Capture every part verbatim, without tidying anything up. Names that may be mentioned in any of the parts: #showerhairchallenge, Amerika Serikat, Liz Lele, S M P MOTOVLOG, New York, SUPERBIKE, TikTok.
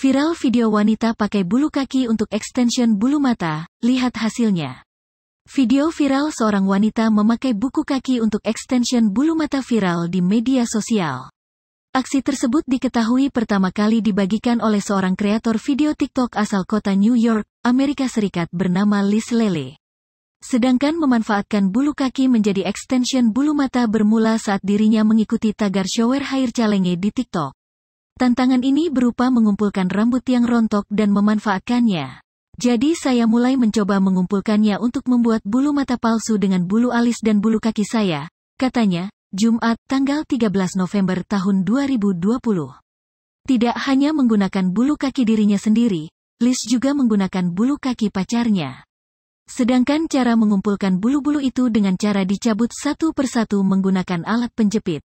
Viral video wanita pakai bulu kaki untuk extension bulu mata, lihat hasilnya. Video viral seorang wanita memakai buku kaki untuk extension bulu mata viral di media sosial. Aksi tersebut diketahui pertama kali dibagikan oleh seorang kreator video TikTok asal kota New York, Amerika Serikat bernama Liz Lele. Sedangkan memanfaatkan bulu kaki menjadi extension bulu mata bermula saat dirinya mengikuti tagar shower hair challenge di TikTok. Tantangan ini berupa mengumpulkan rambut yang rontok dan memanfaatkannya. Jadi saya mulai mencoba mengumpulkannya untuk membuat bulu mata palsu dengan bulu alis dan bulu kaki saya, katanya, Jumat, tanggal tiga belas November tahun dua ribu dua puluh. Tidak hanya menggunakan bulu kaki dirinya sendiri, Liz juga menggunakan bulu kaki pacarnya. Sedangkan cara mengumpulkan bulu-bulu itu dengan cara dicabut satu persatu menggunakan alat penjepit.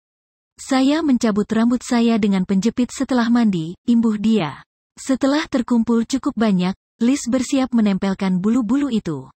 Saya mencabut rambut saya dengan penjepit setelah mandi, imbuh dia. Setelah terkumpul cukup banyak, Liz bersiap menempelkan bulu-bulu itu.